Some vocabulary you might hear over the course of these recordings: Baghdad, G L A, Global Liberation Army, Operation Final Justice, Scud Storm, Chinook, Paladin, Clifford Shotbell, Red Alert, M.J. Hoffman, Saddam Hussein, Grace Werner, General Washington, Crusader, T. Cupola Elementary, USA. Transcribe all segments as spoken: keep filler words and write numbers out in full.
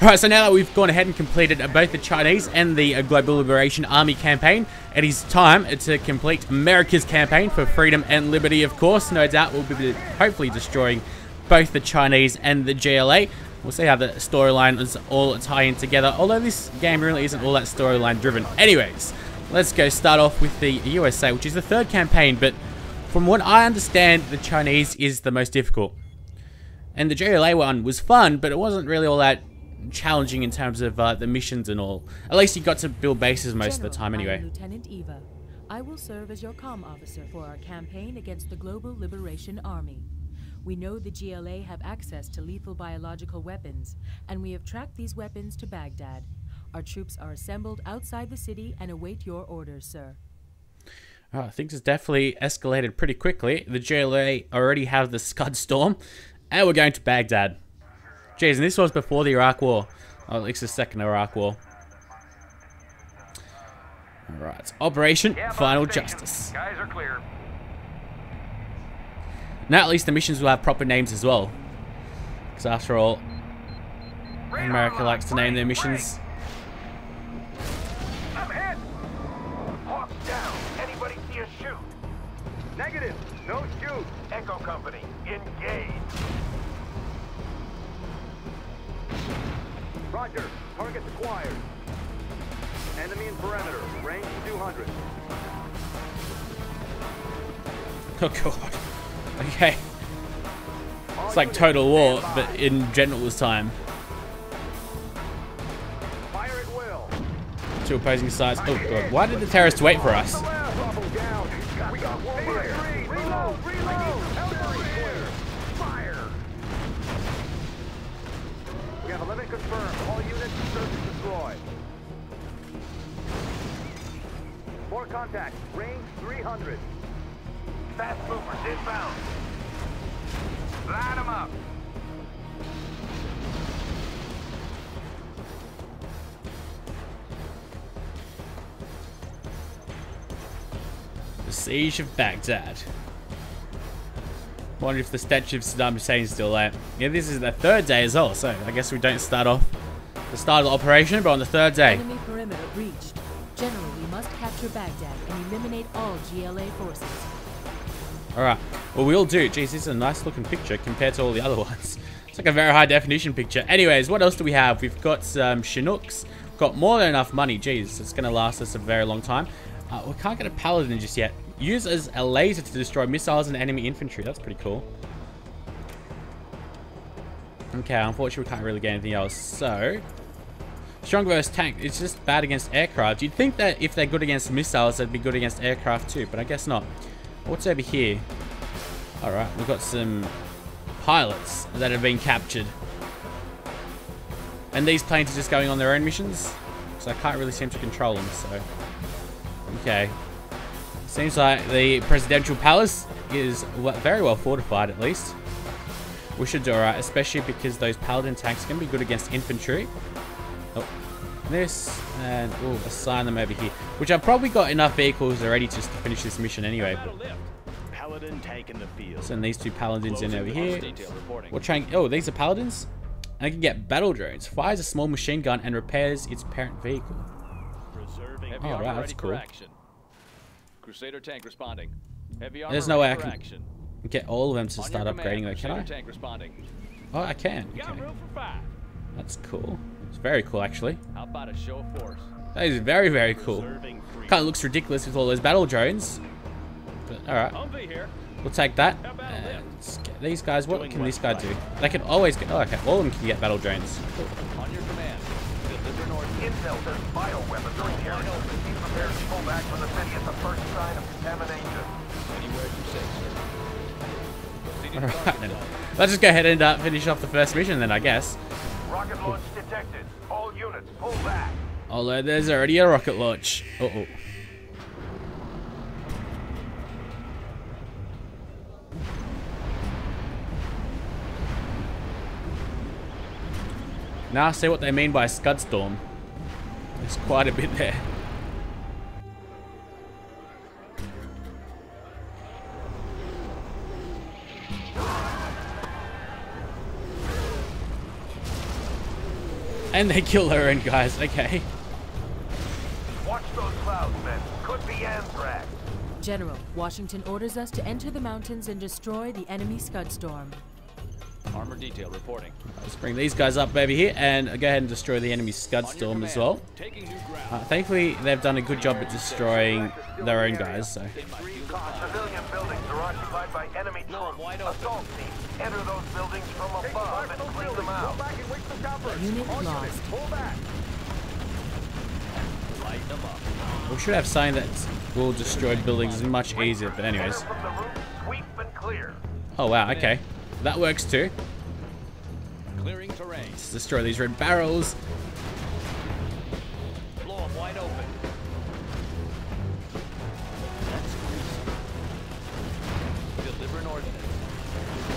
Alright, so now that we've gone ahead and completed both the Chinese and the Global Liberation Army campaign, it is time to complete America's campaign for freedom and liberty, of course. No doubt we'll be hopefully destroying both the Chinese and the G L A. We'll see how the storyline is all tying together, although this game really isn't all that storyline driven. Anyways, let's go start off with the U S A, which is the third campaign, but from what I understand, the Chinese is the most difficult. And the G L A one was fun, but it wasn't really all that challenging in terms of uh, the missions and all. At least you got to build bases most General, of the time anyway. I am Lieutenant Eva. I will serve as your comm officer for our campaign against the Global Liberation Army. We know the G L A have access to lethal biological weapons, and we have tracked these weapons to Baghdad. Our troops are assembled outside the city and await your orders, sir. Oh, things has definitely escalated pretty quickly. The G L A already have the Scud Storm, and we're going to Baghdad. Jeez, and this was before the Iraq War. Or at least the second Iraq War. Alright, Operation Final Justice. Guys are clear. Now at least the missions will have proper names as well. Because after all, America likes to name their missions. I'm hit! Hawk down. Anybody see a shoot? Negative. No shoot. Echo Company, engage. Roger. Target acquired. Enemy in perimeter. Range two hundred. Oh god. Okay. It's like Total War, but in general's time. Fire at will. Two opposing sides. Oh god. Why did the terrorists wait for us? Confirmed. All units search and destroy. More contact. Range three hundred. Fast movers inbound. Line them up. The Siege of Baghdad. Wonder if the statue of Saddam Hussein is still there. Yeah, this is the third day as well, so I guess we don't start off the start of the operation, but on the third day. Enemy perimeter breached. General, we must capture Baghdad and eliminate all G L A forces. Alright, well we'll do. Jeez, this is a nice looking picture compared to all the other ones. It's like a very high definition picture. Anyways, what else do we have? We've got some Chinooks. We've got more than enough money. Jeez, it's going to last us a very long time. Uh, we can't get a Paladin just yet. Use as a laser to destroy missiles and enemy infantry. That's pretty cool. Okay, unfortunately we can't really get anything else. So, strong versus tank. It's just bad against aircraft. You'd think that if they're good against missiles, they'd be good against aircraft too, but I guess not. What's over here? Alright, we've got some pilots that have been captured. And these planes are just going on their own missions, so I can't really seem to control them, so... Okay. Seems like the presidential palace is very well fortified, at least. We should do alright, especially because those Paladin tanks can be good against infantry. Oh, this, and we'll assign them over here. Which I've probably got enough vehicles already just to finish this mission anyway. Paladin tank in the field. Send these two Paladins in over here. We'll try and, oh, these are Paladins? And I can get battle drones. Fires a small machine gun and repairs its parent vehicle. Alright, oh, wow, that's cool. Crusader tank responding. Heavy armor. There's no way I can action. Get all of them to start upgrading though, can I? Tank responding. Oh, I can. Okay. That's cool. It's very cool actually. How about a show of force? That is very, very cool. Kind of looks ridiculous with all those battle drones. But alright. We'll take that. And let's get these guys. What can this guy do? They can always get... Oh, okay. All of them can get battle drones. Cool. On your command. Intel says bio weapons are in carry over. Be prepared to pull back from the city at the first sign of contamination. Anywhere you say, sir. Alright then. Let's just go ahead and uh, finish off the first mission then, I guess. Rocket launch detected. All units, pull back. Although there's already a rocket launch. Uh-oh. Now I see what they mean by Scud Storm. There's quite a bit there. And they kill their own guys, okay. Watch those clouds, men. Could be anthrax. General, Washington orders us to enter the mountains and destroy the enemy Scud Storm. Armor detail reporting. Let's bring these guys up over here and go ahead and destroy the enemy Scud Storm as well. Uh, thankfully, they've done a good job at destroying their own guys. So. Civilian buildings are occupied by enemy troops. Assault teams, enter those buildings from above and clean them out. Unit lost. We should have sign that will destroy buildings much easier. But anyways. Oh wow. Okay. That works too. Clearing terrain. Let's destroy these red barrels. Blow them wide open. That's crazy. Deliver an ordinance.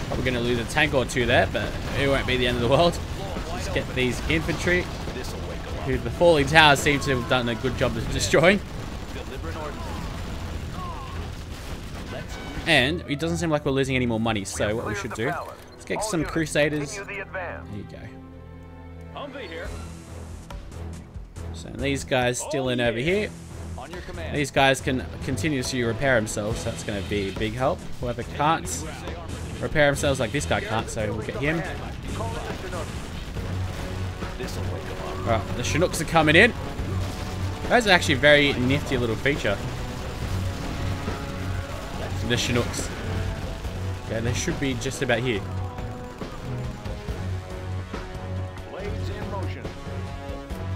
Probably going to lose a tank or two there, but it won't be the end of the world. Let's get open. These infantry. Who the falling towers seem to have done a good job of destroying. Deliver an ordinance. And it doesn't seem like we're losing any more money, so what we should do, let's get some Crusaders. There you go. So these guys still in over here. These guys can continuously repair themselves, so that's going to be a big help. Whoever can't repair themselves, like this guy can't, so we'll get him. Alright, the Chinooks are coming in. That's actually a very nifty little feature. The Chinooks. Yeah, they should be just about here.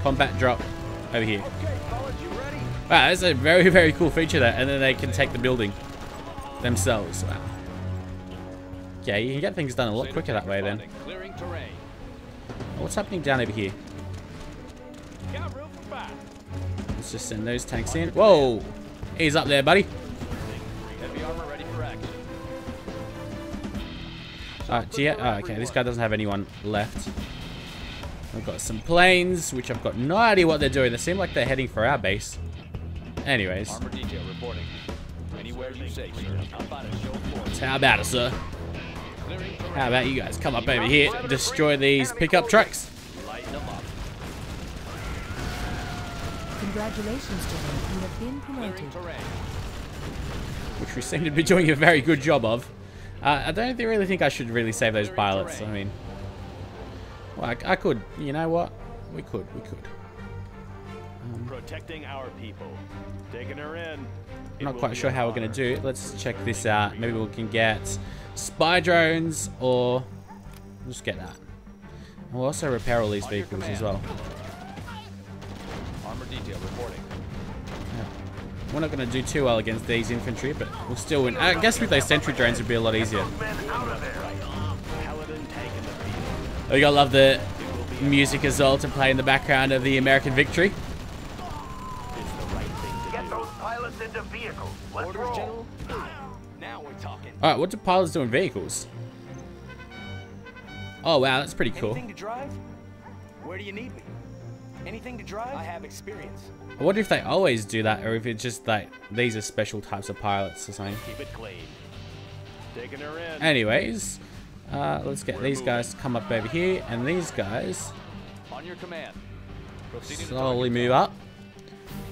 Combat drop over here. Wow, that's a very, very cool feature there. And then they can take the building themselves. Wow. Yeah, you can get things done a lot quicker that way then. What's happening down over here? Let's just send those tanks in. Whoa! He's up there, buddy. Uh, yeah, oh, okay, this guy doesn't have anyone left. I've got some planes, which I've got no idea what they're doing. They seem like they're heading for our base. Anyways. How about it, sir? How about you guys come up over here, destroy these pickup trucks? Congratulations, General. You have been promoted. Which we seem to be doing a very good job of. Uh, I don't really think I should really save those pilots. I mean, well, I, I could. You know what? We could. We could. Um, Protecting our people. Taking her in. I'm not quite sure how we're going to do. Let's check this out. Maybe we can get spy drones, or we'll just get that. And we'll also repair all these vehicles as well. Armor detail reporting. We're not going to do too well against these infantry, but we'll still win. I guess with those sentry drones, it'd be a lot easier. Oh, you gotta love the music as well to play in the background of the American victory. All right, what do pilots do in vehicles? Oh wow, that's pretty cool. Where do you need me? Anything to drive? I have experience. I wonder if they always do that, or if it's just like these are special types of pilots or something. Keep it clean. Taking her in. Anyways, uh, let's get We're these moving. guys to come up over here, and these guys on your command. Proceeding slowly move up.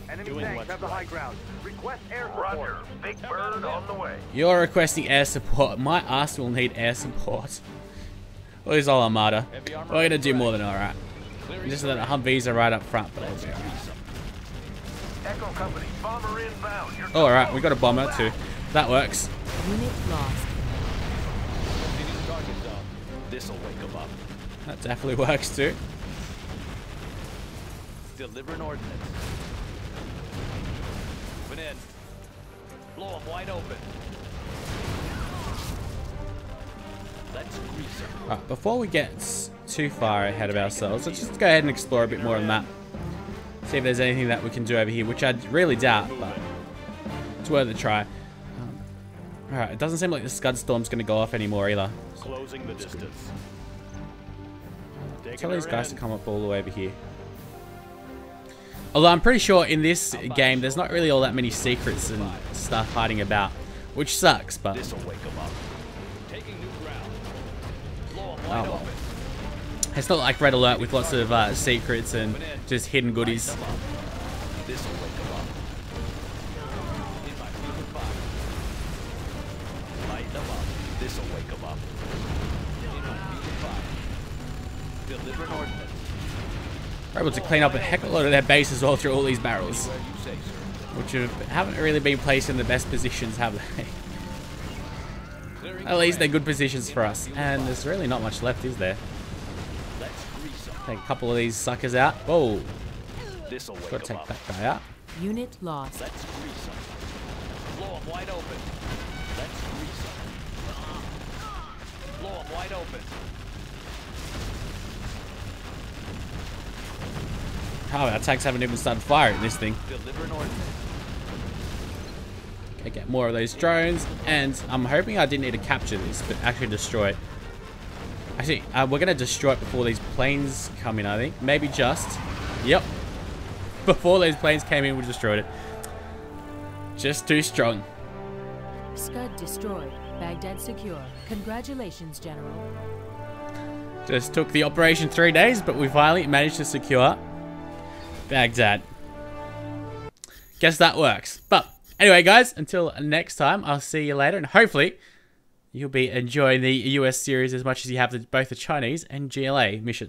Enemy tanks have the high ground. Request air support. Roger. Big bird on the way. You're requesting air support. My ass will need air support. Where's all Armada? We're gonna do more than all right. Just that Humvees are right up front, but okay. Echo company, bomber inbound. Oh, all right, we got a bomber too. That works. Unit lost. This'll wake them up. That definitely works too. Deliver an ordinance. Put in. Blow them wide open. Let's grease them. All right, before we get too far ahead of ourselves, let's just go ahead and explore a bit more on that. See if there's anything that we can do over here, which I really doubt, but it's worth a try. Um, Alright, it doesn't seem like the Scud Storm's going to go off anymore either. Closing the distance. Tell these guys to come up all the way over here. Although I'm pretty sure in this game, there's not really all that many secrets and stuff hiding about, which sucks, but... Oh well. It's not like Red Alert with lots of uh, secrets and just hidden goodies. We're able to clean up a heck of a lot of their bases all through all these barrels, which have, haven't really been placed in the best positions, have they? At least they're good positions for us. And there's really not much left, is there? Take a couple of these suckers out. Whoa! Gotta take that guy out. Unit lost. Let's grease them. Blow them wide open. Let's grease them. Blow them wide open. How our tanks haven't even started firing this thing. Deliver an ordinance. Okay, get more of those drones, and I'm hoping I didn't need to capture this, but actually destroy it. Actually, uh, we're gonna destroy it before these planes come in, I think. Maybe just. Yep. Before those planes came in, we destroyed it. Just too strong. Scud destroyed. Baghdad secure. Congratulations, General. Just took the operation three days, but we finally managed to secure Baghdad. Guess that works. But anyway, guys, until next time, I'll see you later, and hopefully you'll be enjoying the U S series as much as you have the, both the Chinese and G L A missions.